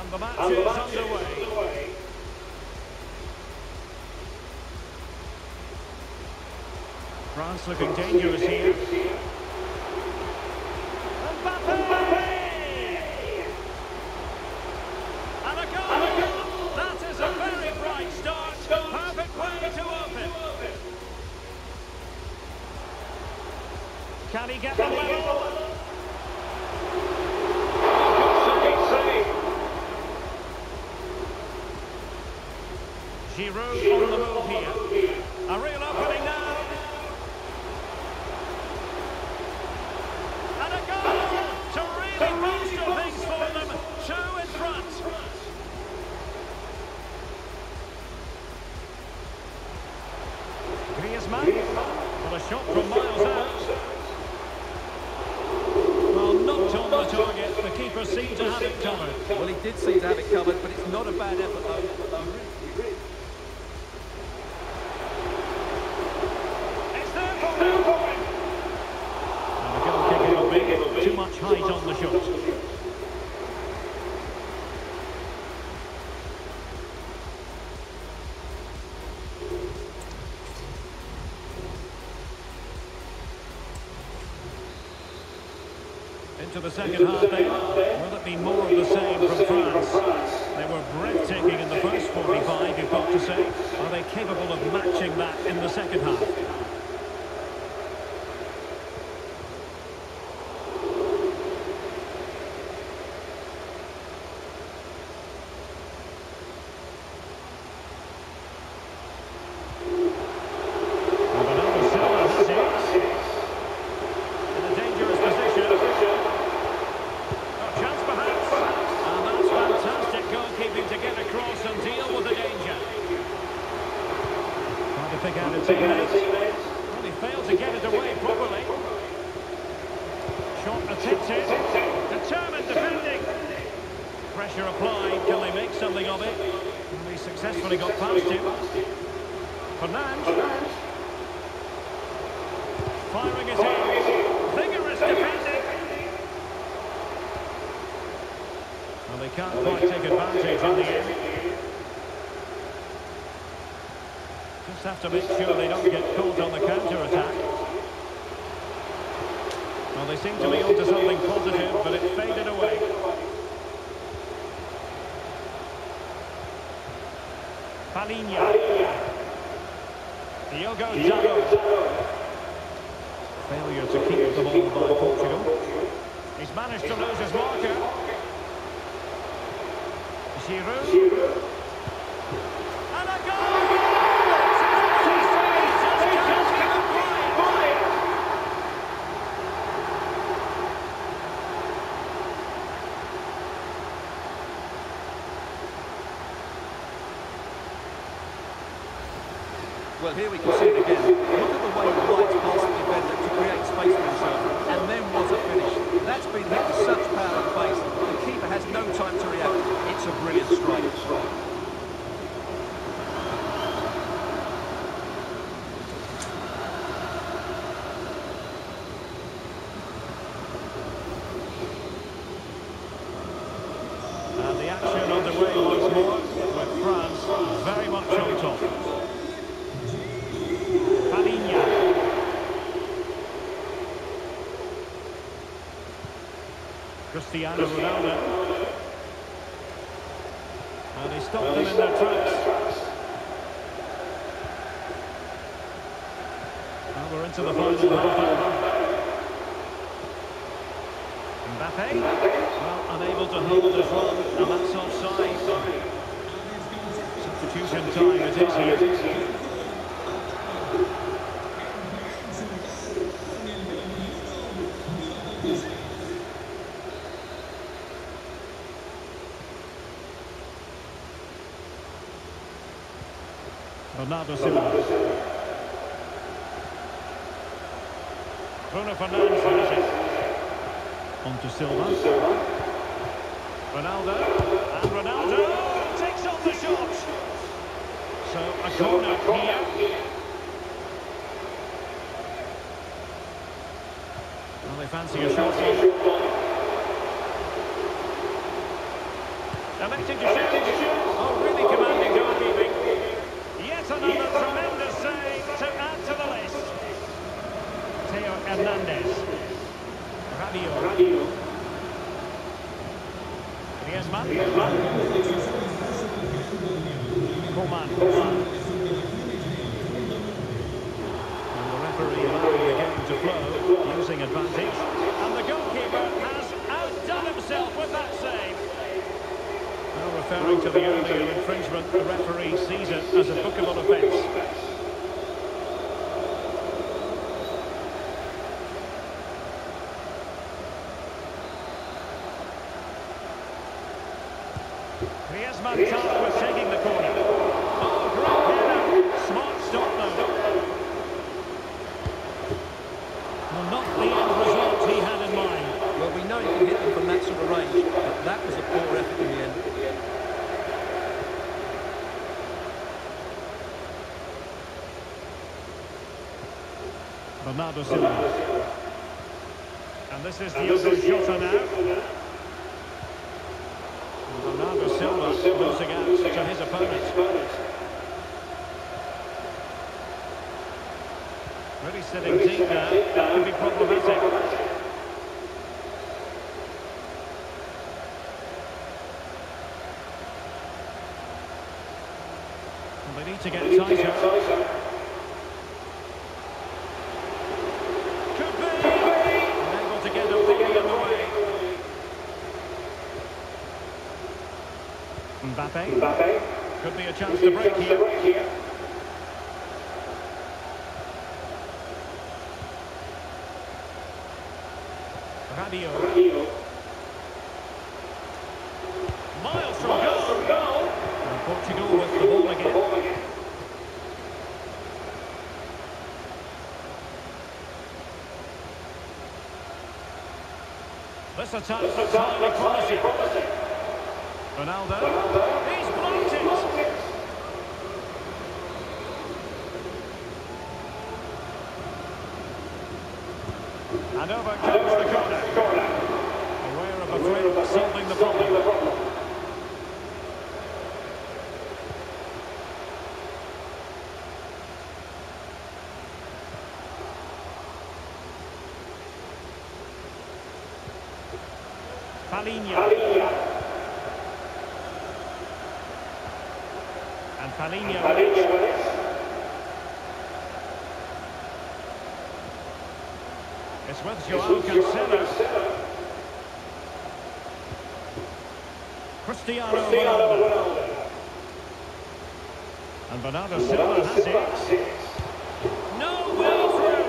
And the match is underway. France looking dangerous here. Can he get the level? Giroud on the move here. A real opening now. And a goal to really bolster things for them. Two in front. Griezmann for a shot from miles out. Target. The keeper seemed to have it covered. Well, he did seem to have it covered, but it's not a bad effort, though. It's there for him. And the goal kicker will be too much height on the shot. Into the second half, will it be more of the same from France? They were breathtaking in the first 45, you've got to say. Are they capable of matching that in the second half? Pressure applied, can they make something of it? And they successfully got past him. Fernandes firing it in. Vigorous defending. And they can't quite take advantage in the end. Just have to make sure they don't get caught on the counter-attack. Well, they seem to be onto something positive, but it faded away. Palhinha. Diogo Zago. Failure to keep the ball by Portugal. He's managed to lose his marker. Giroud. And a goal! Well, here we can see it again. Look at the way he rides past the defender to create space for himself, and then what a finish. That's been hit with such power and pace. The keeper has no time to react. It's a brilliant strike. Ronaldo, and he stopped them in their tracks. Now we're into the final half. Mbappe, well, unable to hold as well, and that's offside. Substitution time it is here. Bernardo Silva. Bruno Fernandes finishes. On to Silva. Ronaldo. And Ronaldo takes on the shot. So a corner here. Well, they fancy a shot here. Electing to shoot. Oh, really commanding goalkeeping. Yet another tremendous save to add to the list. Theo Hernandez. Rabiot. Griezmann. Coman. And the referee allowing the game to flow, using advantage. And the goalkeeper has outdone himself with that save. Now referring to the earlier infringement, the referee sees it as a bookable offence. Griezmann was taking the corner. Oh, great header. Smart stop though. Well, not the end result he had in mind. Well, we know you can hit them from that sort of range, but that was a poor effort in the end. Bernardo Silva. And this is Diogo Jota now. Bernardo Silva losing out to his opponent. Really sitting deep now. That could be problematic. And they need to get tighter. Mbappe, could be a chance to break here. Rabiot. Miles from goal. And Portugal with the ball again. This attack looks highly promising. Ronaldo, he's blocked it! And over comes the corner. Aware of a threat, solving the problem. Palhinha. And Palhinha. It's with Joao Cancelo. Cristiano Ronaldo. And Bernardo Silva has it. No way through.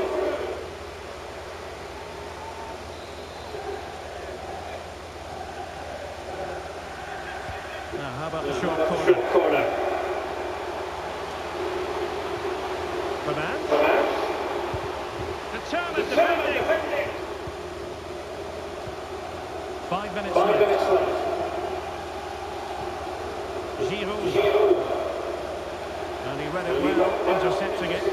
Now, how about the short corner? Determined defending. 5 minutes left. Giroud. And he read it well, intercepting it.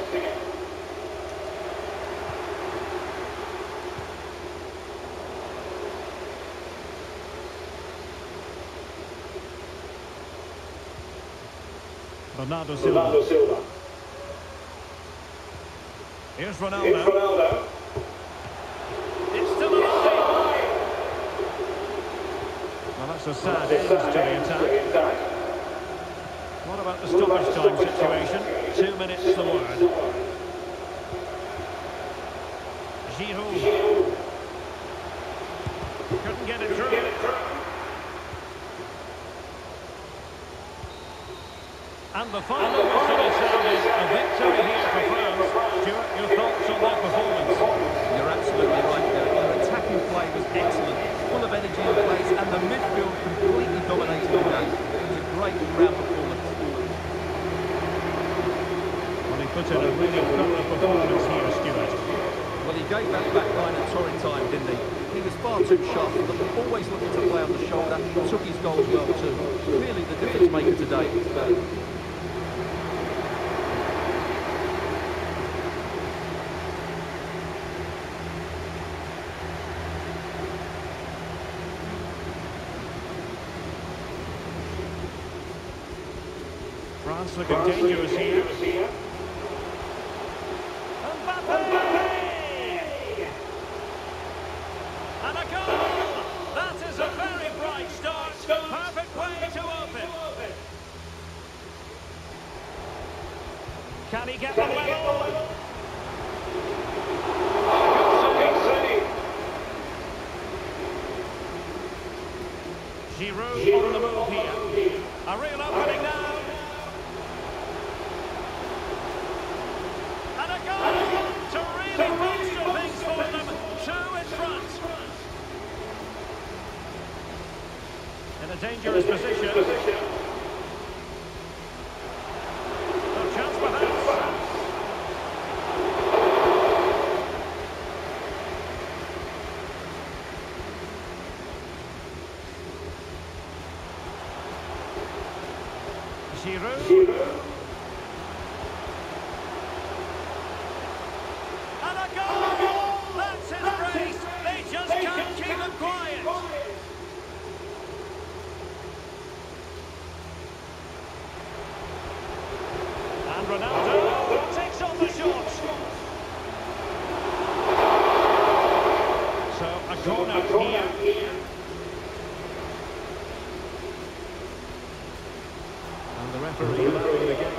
Bernardo Silva. Here's Ronaldo. It's still alive. Well, that's a sad end to the attack. What about the stoppage time situation? 2 minutes the word. Giroud. Couldn't get it through. And the final whistle is sounded. A victory here for France. Stuart, your thoughts on their performance? You're absolutely right there. Their attacking play was excellent, full of energy and pace, and the midfield completely dominated the game. It was a great round performance. Well, he put in a really thorough performance here, Stuart. Well, he gave that back line a torrid time, didn't he? He was far too sharp, but always looking to play on the shoulder. Took his goals well too. Really, the difference maker today. France looking dangerous here. Mbappe! And a goal! That is a very bright start. Perfect way to open. Can he get the well? Giroud on the move here. A real opening now. And a goal to really bolster things for them. Two in front. In a dangerous position. No chance perhaps. Giroud. Ronaldo takes on the shot. So a corner here. And the referee allowing it again.